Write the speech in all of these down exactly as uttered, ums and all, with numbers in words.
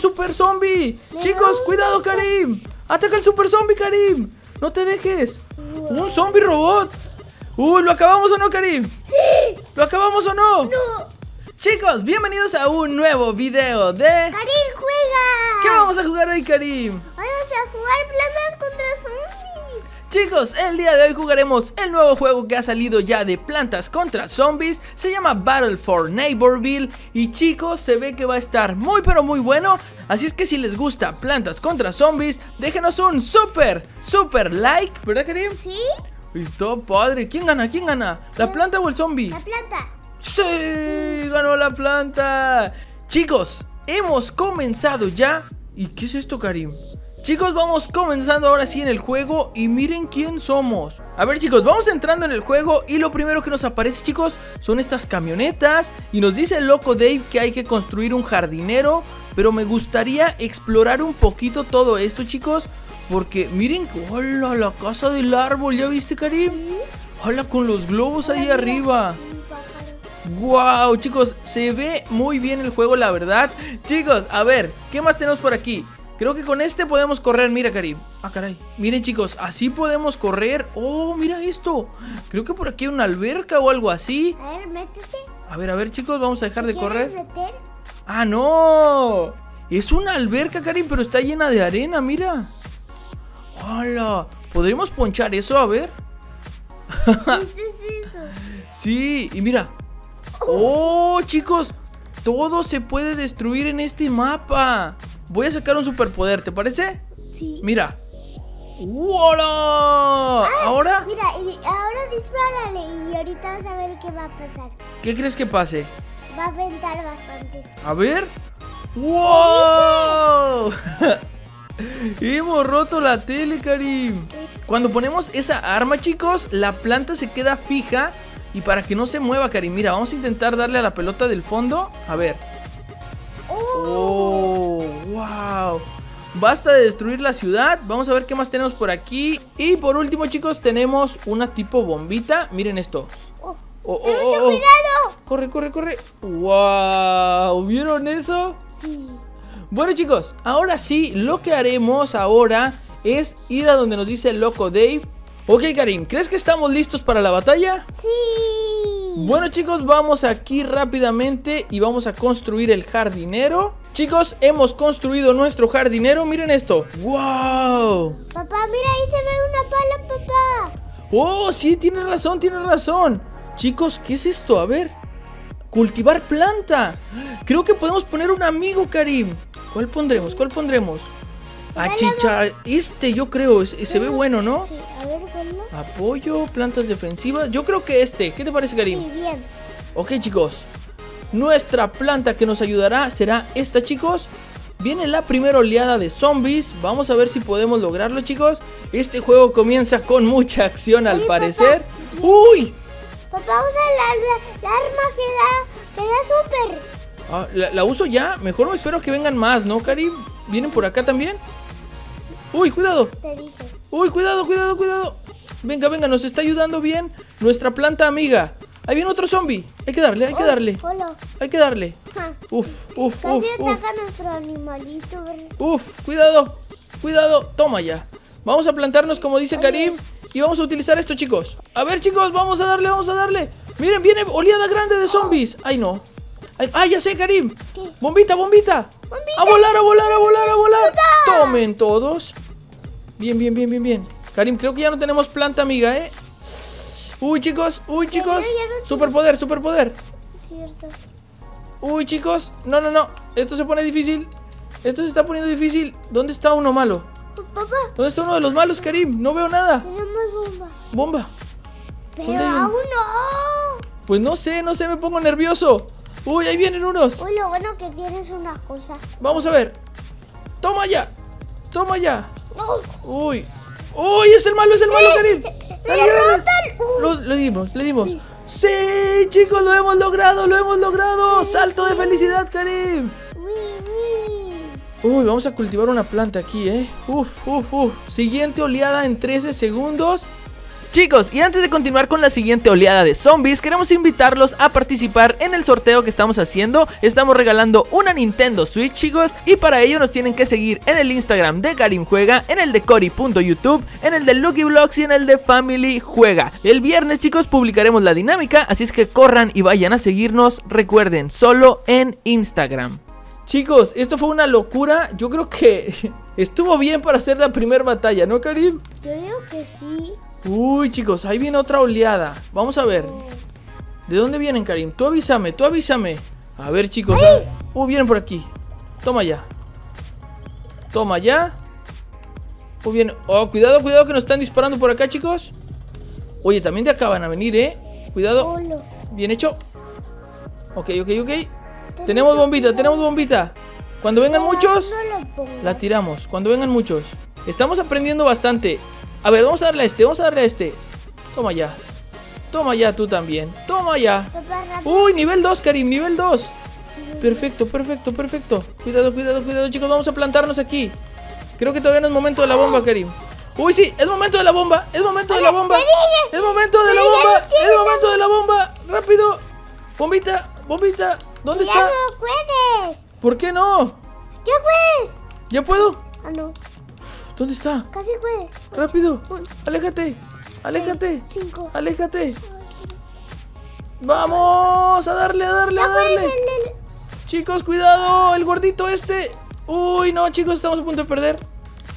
super zombie. Chicos, cuidado, Karim. Ataca al super zombie, Karim. No te dejes. Un zombie robot. Uy, uh, ¿lo acabamos o no, Karim? Sí. ¿Lo acabamos o no? No. Chicos, bienvenidos a un nuevo video de Karim Juega. ¿Qué vamos a jugar hoy, Karim? Hoy vamos a jugar Plantas contra Zombies. Chicos, el día de hoy jugaremos el nuevo juego que ha salido ya de Plantas contra Zombies. Se llama Battle for Neighborville. Y chicos, se ve que va a estar muy pero muy bueno. Así es que si les gusta Plantas contra Zombies, déjenos un súper, súper like. ¿Verdad, Karim? Sí. Listo, padre. ¿Quién gana? ¿Quién gana? ¿La planta o el zombie? La planta. ¡Sí! ¡Ganó la planta! Chicos, hemos comenzado ya. ¿Y qué es esto, Karim? Chicos, vamos comenzando ahora sí en el juego. Y miren quién somos. A ver, chicos, vamos entrando en el juego. Y lo primero que nos aparece, chicos, son estas camionetas. Y nos dice el loco Dave que hay que construir un jardinero. Pero me gustaría explorar un poquito todo esto, chicos. Porque miren, hola, la casa del árbol, ¿ya viste, Karim? Hola, con los globos ahí arriba. Wow, chicos, se ve muy bien el juego, la verdad. Chicos, a ver, ¿qué más tenemos por aquí? Creo que con este podemos correr, mira, Karim. Ah, caray, miren, chicos, así podemos correr. Oh, mira esto. Creo que por aquí hay una alberca o algo así. A ver, métete. A ver, a ver, chicos, vamos a dejar de correr. Meter? Ah, no. Es una alberca, Karim, pero está llena de arena, mira. ¡Hola! ¿Podríamos ponchar eso? A ver. ¿Qué es eso? Sí, y mira. ¡Oh, chicos! Todo se puede destruir en este mapa. Voy a sacar un superpoder, ¿te parece? Sí. Mira. ¡Hola! Ah, ¿ahora? Mira, ahora dispárale y ahorita vas a ver qué va a pasar. ¿Qué crees que pase? Va a ventar bastante. A ver. ¡Wow! Hemos roto la tele, Karim. Cuando ponemos esa arma, chicos, la planta se queda fija. Y para que no se mueva, Karim, mira, vamos a intentar darle a la pelota del fondo. A ver. Oh, wow. Basta de destruir la ciudad. Vamos a ver qué más tenemos por aquí. Y por último, chicos, tenemos una tipo bombita. Miren esto. Oh, oh, oh, oh, oh. ¡Cuidado! Corre, corre, corre. Wow, ¿vieron eso? Sí. Bueno, chicos, ahora sí, lo que haremos ahora es ir a donde nos dice el loco Dave. Ok, Karim, ¿crees que estamos listos para la batalla? Sí. Bueno, chicos, vamos aquí rápidamente y vamos a construir el jardinero. Chicos, hemos construido nuestro jardinero, miren esto. ¡Wow! Papá, mira, ahí se ve una pala, papá. Oh, sí, tienes razón, tienes razón. Chicos, ¿qué es esto? A ver. Cultivar planta. Creo que podemos poner un amigo, Karim. ¿Cuál pondremos? ¿Cuál pondremos? Achicha. Este yo creo. Se ve bueno, ¿no? Sí, a ver, ponlo. Apoyo, plantas defensivas. Yo creo que este. ¿Qué te parece, Karim? Sí, bien. Ok, chicos. Nuestra planta que nos ayudará será esta, chicos. Viene la primera oleada de zombies. Vamos a ver si podemos lograrlo, chicos. Este juego comienza con mucha acción, al parecer. Papá. ¡Uy! Papá, usa la, la, la arma que da, que da súper. Ah, ¿la, ¿La uso ya? Mejor me espero que vengan más, ¿no, Karim? ¿Vienen por acá también? ¡Uy, cuidado! Te dije. ¡Uy, cuidado, cuidado, cuidado! Venga, venga, nos está ayudando bien nuestra planta amiga. Ahí viene otro zombie. Hay que darle, hay que darle. Oh, hola. Hay que darle. Ja. Uf, uf, Casi uf. ataca uf. nuestro animalito, ¿verdad? Uf, cuidado, cuidado. Toma ya. Vamos a plantarnos como dice Oye. Karim. Y vamos a utilizar esto, chicos. A ver, chicos, vamos a darle, vamos a darle. Miren, viene oleada grande de zombies. Ay, no. Ay, ah, ya sé, Karim. ¿Qué? Bombita, bombita, bombita. A volar, a volar, a bombita. volar, a volar. Tomen todos. Bien, bien, bien, bien, bien. Karim, creo que ya no tenemos planta amiga, ¿eh? Uy, chicos, uy, chicos. No, no superpoder, superpoder. Cierto. Uy, chicos. No, no, no. Esto se pone difícil. Esto se está poniendo difícil. ¿Dónde está uno malo? Papá. ¿Dónde está uno de los malos, Karim? No veo nada. Tenemos bomba. Bomba. Pero aún no. Pues no sé, no sé, me pongo nervioso. Uy, ahí vienen unos. Uy, lo bueno que tienes una cosa. Vamos a ver. Toma ya. Toma ya. No. Uy. Uy, es el malo, es el malo, Karim. Dale, le, dale. Lo, le dimos, le dimos. Sí. sí, chicos, lo hemos logrado, lo hemos logrado. Sí. Salto de felicidad, Karim. Uy, vamos a cultivar una planta aquí, eh. Uf, uf, uf. Siguiente oleada en trece segundos. Chicos, y antes de continuar con la siguiente oleada de zombies, queremos invitarlos a participar en el sorteo que estamos haciendo. Estamos regalando una Nintendo Switch, chicos, y para ello nos tienen que seguir en el Instagram de Karim Juega, en el de Cory punto youtube, en el de LuckyBlocks y en el de Family Juega. El viernes, chicos, publicaremos la dinámica, así es que corran y vayan a seguirnos, recuerden, solo en Instagram. Chicos, esto fue una locura, yo creo que estuvo bien para hacer la primera batalla, ¿no, Karim? Yo digo que sí. Uy, chicos, ahí viene otra oleada, vamos a ver. ¿De dónde vienen, Karim? Tú avísame, tú avísame. A ver, chicos. ¡Ay! Uh, vienen por aquí. Toma ya. Toma ya. Uh, vienen. Oh, cuidado, cuidado que nos están disparando por acá, chicos. Oye, también de acá van a venir, ¿eh? Cuidado. Bien hecho. Ok, ok, ok. Tenemos bombita, tenemos bombita. Cuando vengan muchos, la tiramos. Cuando vengan muchos. Estamos aprendiendo bastante. A ver, vamos a darle a este, vamos a darle a este. Toma ya. Toma ya tú también. Toma ya. Uy, nivel dos, Karim, nivel dos. Perfecto, perfecto, perfecto. Cuidado, cuidado, cuidado, chicos. Vamos a plantarnos aquí. Creo que todavía no es momento de la bomba, Karim. Uy, sí, es momento de la bomba. Es momento de la bomba. Es momento de la bomba. Es momento de la bomba. Rápido. Bombita, bombita. ¿Dónde está? Ya no puedes. ¿Por qué no? Ya puedes. ¿Ya puedo? Ah, no. ¿Dónde está? Casi puedes. Rápido. Aléjate. Aléjate, cinco. Aléjate. Vamos a darle, a darle, a darle. Chicos, cuidado, el gordito este. Uy, no, chicos, estamos a punto de perder.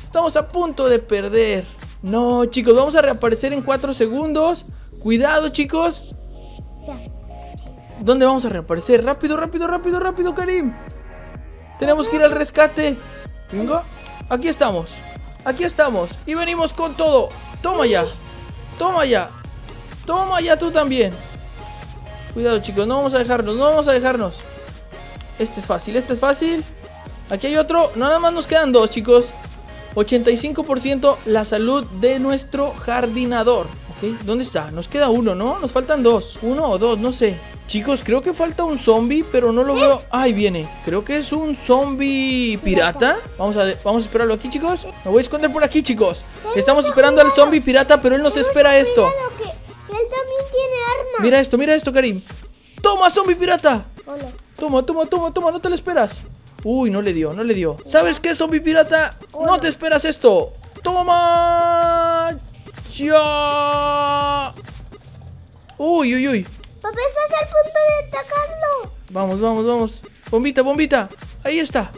Estamos a punto de perder. No, chicos, vamos a reaparecer en cuatro segundos. Cuidado, chicos. ¿Dónde vamos a reaparecer? Rápido, rápido, rápido, rápido, Karim. Tenemos que ir al rescate. Venga. Aquí estamos. Aquí estamos. Y venimos con todo. Toma ya. Toma ya. Toma ya tú también. Cuidado, chicos, no vamos a dejarnos, no vamos a dejarnos. Este es fácil, este es fácil. Aquí hay otro, nada más nos quedan dos, chicos. Ochenta y cinco por ciento la salud de nuestro jardinador. Ok, ¿dónde está? Nos queda uno, ¿no? Nos faltan dos, uno o dos, no sé. Chicos, creo que falta un zombie, pero no lo veo. Ahí viene, creo que es un zombie pirata. Vamos a, vamos a esperarlo aquí, chicos. Me voy a esconder por aquí, chicos. Estamos esperando al zombie pirata, pero él nos espera esto. Mira esto, mira esto, Karim. ¡Toma, zombie pirata! Toma, toma, toma, toma, no te lo esperas. Uy, no le dio, no le dio. ¿Sabes qué, zombie pirata? No te esperas esto. ¡Toma! ¡Ya! Uy, uy, uy. Papá, estás al punto de atacarlo. Vamos, vamos, vamos. Bombita, bombita. Ahí está.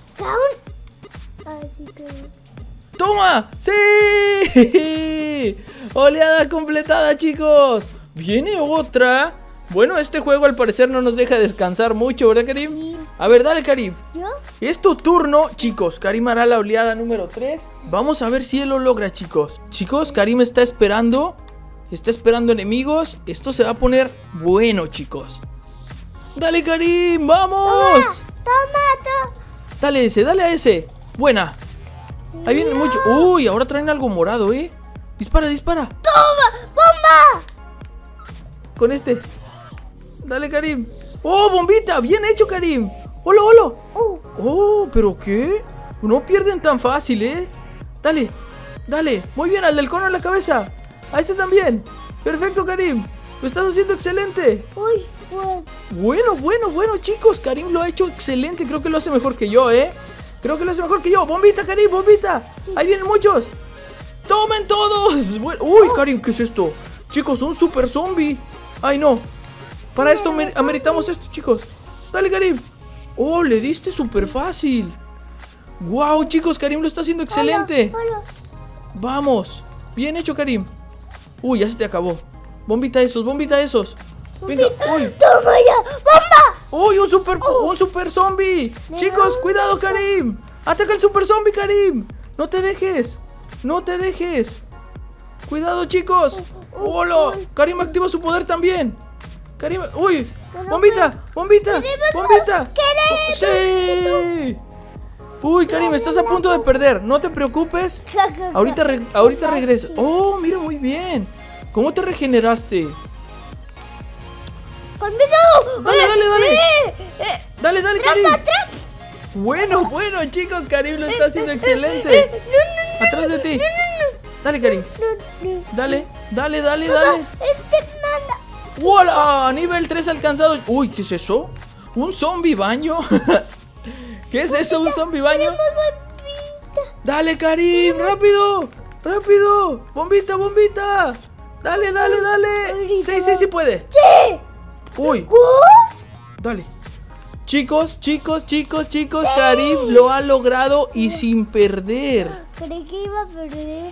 ¡Toma! ¡Sí! Oleada completada, chicos. Viene otra. Bueno, este juego al parecer no nos deja descansar mucho, ¿verdad, Karim? Sí. A ver, dale, Karim. ¿Yo? Es tu turno, chicos. Karim hará la oleada número tres. Vamos a ver si él lo logra, chicos. Chicos, Karim está esperando. Está esperando enemigos. Esto se va a poner bueno, chicos. ¡Dale, Karim! ¡Vamos! Toma, toma, toma. Dale ese, dale a ese. Buena. Ahí viene mucho. Uy, ahora traen algo morado, ¿eh? Dispara, dispara. ¡Toma! ¡Bomba! Con este. Dale, Karim. ¡Oh, bombita! ¡Bien hecho, Karim! ¡Hola, hola! Uh. ¡Oh, pero qué! No pierden tan fácil, ¿eh? Dale, dale. Muy bien, al del cono en la cabeza. A este también. Perfecto, Karim. Lo estás haciendo excelente. Uy, bueno. Bueno, bueno, bueno, chicos. Karim lo ha hecho excelente. Creo que lo hace mejor que yo, ¿eh? Creo que lo hace mejor que yo. Bombita, Karim, bombita. Sí. Ahí vienen muchos. ¡Tomen todos! Bueno, uy, oh. Karim, ¿qué es esto? Chicos, un super zombie. Ay, no. Para esto amer ameritamos esto, chicos. Dale, Karim. Oh, le diste súper fácil. Wow, chicos, Karim lo está haciendo excelente. Hola, hola. Vamos. Bien hecho, Karim. Uy, ya se te acabó. Bombita esos, bombita esos. Venga, uy. ¡Toma ya! ¡Bomba! Uy, un super, oh. un super zombie. Chicos, cuidado, Karim. Ataca el super zombie, Karim. No te dejes. No te dejes. Cuidado, chicos. ¡Hola! Karim activa su poder también. Karim, uy. Bombita, bombita, bombita. ¡Sí! Uy, Karim, estás a punto de perder. No te preocupes. Ahorita, re ahorita regreso. Oh, mira, muy bien. ¿Cómo te regeneraste? ¡Conmigo! Dale, dale, dale. Dale, dale, Karim. Bueno, bueno, chicos, Karim lo está haciendo excelente. Atrás de ti. Dale, Karim. Dale, dale, dale, dale. ¡Hola! Nivel tres alcanzado. Uy, ¿qué es eso? ¿Un zombie baño? ¿Qué es eso? ¿Un zombie baño? Dale, Karim, rápido. Rápido. Bombita, bombita. Dale, dale, dale. Sí, sí, sí puede. Sí. Uy. Dale. Chicos, chicos, chicos, chicos, Karim lo ha logrado y sin perder. Creí que iba a perder.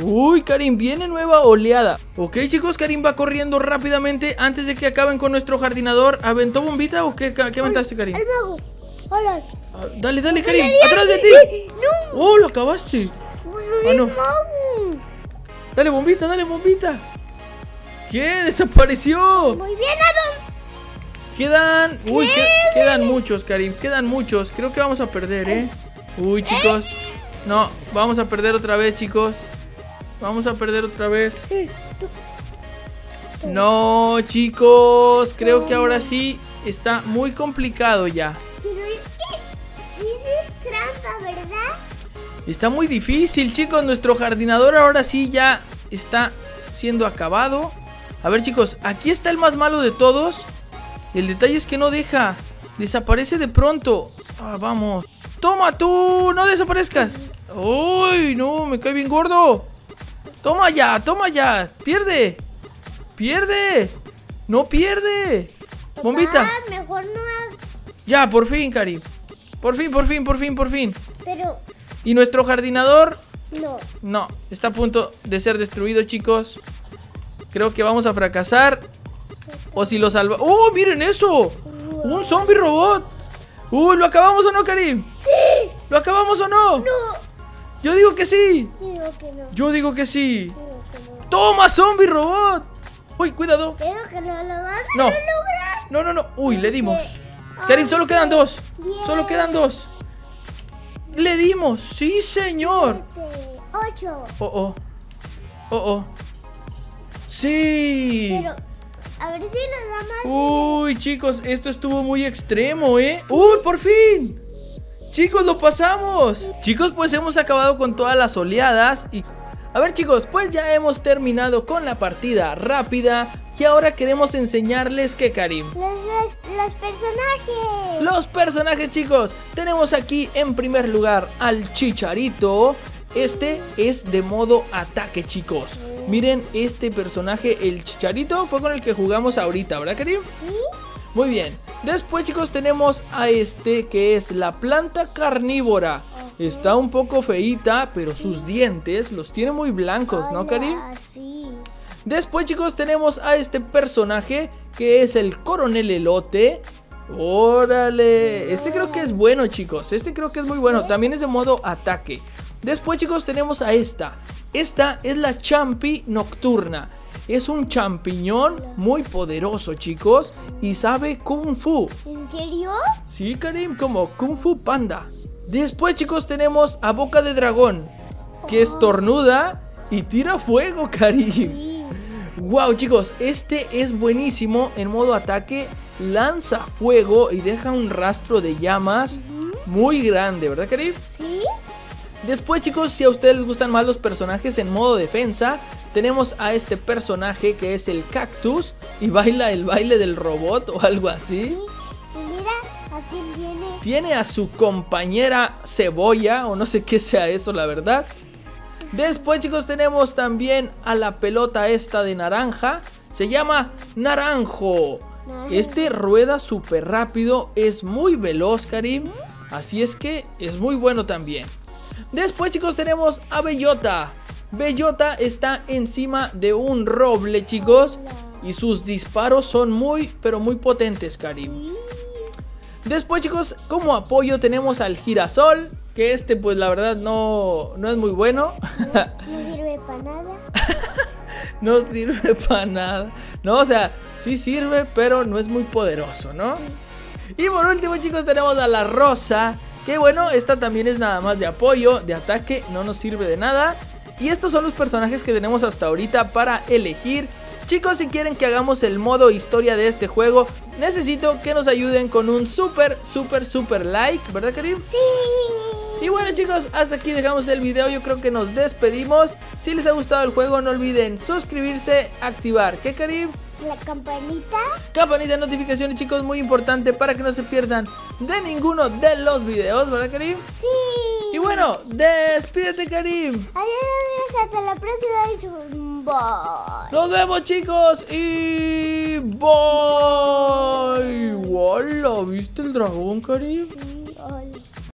Uy, Karim, viene nueva oleada. Ok, chicos, Karim va corriendo rápidamente antes de que acaben con nuestro jardinador. ¿Aventó bombita o qué, qué aventaste, Karim? El mago. Hola. Ah, dale, dale, Karim, atrás de ti. No. Oh, lo acabaste. Ah, no. Dale, bombita, dale, bombita. ¿Qué? Desapareció. Muy bien, Adam. Quedan, uy, que, quedan muchos, Karim, quedan muchos. Creo que vamos a perder, ¿eh? Uy, chicos. No, vamos a perder otra vez, chicos. Vamos a perder otra vez. No, chicos. Creo que ahora sí está muy complicado ya. Pero es que eso es trampa, ¿verdad? Está muy difícil, chicos. Nuestro jardinador ahora sí ya está siendo acabado. A ver, chicos, aquí está el más malo de todos. El detalle es que no deja. Desaparece de pronto. Ah, vamos. ¡Toma tú! ¡No desaparezcas! ¡Uy! ¡No! ¡Me cae bien gordo! ¡Toma ya! ¡Toma ya! ¡Pierde! ¡Pierde! ¡No pierde! Papá, ¡bombita! Mejor no ha... Ya, por fin, Karim. Por fin, por fin, por fin, por fin. Pero... ¿Y nuestro jardinador? No. No. Está a punto de ser destruido, chicos. Creo que vamos a fracasar. O si lo salva... ¡Oh, miren eso! Wow. ¡Un zombie robot! ¡Uy, lo acabamos o no, Karim! ¡Sí! ¿Lo acabamos o no? ¡No! ¡Yo digo que sí! Digo que no. ¡Yo digo que sí! Digo que no. ¡Toma, zombie robot! ¡Uy, cuidado! Pero que no lo vas a no. lograr. No, no, no. ¡Uy, le dimos! Oh, Karim, solo quedan dos. Diez. Solo quedan dos. ¡Le dimos! ¡Sí, señor! Siete. Ocho. ¡Oh, oh! ¡Oh, oh! ¡Sí! Pero... A ver si nos da más. Uy, chicos, esto estuvo muy extremo, ¿eh? ¡Uy, por fin! Chicos, lo pasamos. Chicos, pues hemos acabado con todas las oleadas y... A ver, chicos, pues ya hemos terminado con la partida rápida. Y ahora queremos enseñarles que, Karim... Los, los, los personajes. Los personajes, chicos. Tenemos aquí en primer lugar al Chicharito. Este es de modo ataque, chicos. Miren este personaje, el Chicharito, fue con el que jugamos ahorita, ¿verdad, Karim? Sí. Muy bien. Después, chicos, tenemos a este que es la planta carnívora. Okay. Está un poco feíta, pero sus dientes los tiene muy blancos, Hola, ¿no, Karim? Sí. Después, chicos, tenemos a este personaje que es el coronel elote. ¡Órale! Este creo que es bueno, chicos. Este creo que es muy bueno. También es de modo ataque. Después, chicos, tenemos a esta. Esta es la champi nocturna. Es un champiñón muy poderoso, chicos. Y sabe Kung Fu. ¿En serio? Sí, Karim, como Kung Fu Panda. Después, chicos, tenemos a Boca de Dragón, que es estornuda y tira fuego, Karim. Wow, chicos, este es buenísimo en modo ataque. Lanza fuego y deja un rastro de llamas muy grande, ¿verdad, Karim? Sí. Después, chicos, si a ustedes les gustan más los personajes en modo defensa, tenemos a este personaje que es el cactus y baila el baile del robot o algo así. Sí, y mira a quién tiene. Tiene a su compañera cebolla o no sé qué sea eso, la verdad. Después, chicos, tenemos también a la pelota esta de naranja. Se llama Naranjo. Naranjo. Este rueda súper rápido, es muy veloz, Karim. Así es que es muy bueno también. Después, chicos, tenemos a Bellota. Bellota está encima de un roble, chicos. Hola. Y sus disparos son muy, pero muy potentes, Karim. Sí. Después, chicos, como apoyo tenemos al girasol. Que este, pues, la verdad, no, no es muy bueno. No, no sirve para nada. No sirve para nada. No, o sea, sí sirve, pero no es muy poderoso, ¿no? Sí. Y por último, chicos, tenemos a la rosa. Que bueno, esta también es nada más de apoyo, de ataque, no nos sirve de nada. Y estos son los personajes que tenemos hasta ahorita para elegir. Chicos, si quieren que hagamos el modo historia de este juego, necesito que nos ayuden con un súper, súper, súper like, ¿verdad, Karim? Sí. Y bueno, bueno chicos, hasta aquí dejamos el video, yo creo que nos despedimos. Si les ha gustado el juego no olviden suscribirse, activar, ¿qué Karim? La campanita. Campanita de notificaciones chicos, muy importante para que no se pierdan de ninguno de los videos, ¿verdad Karim? Sí. Y bueno, despídete Karim. Adiós, adiós, hasta la próxima. Bye. Nos vemos chicos y... Bye. Hola, ¿viste el dragón Karim? Sí.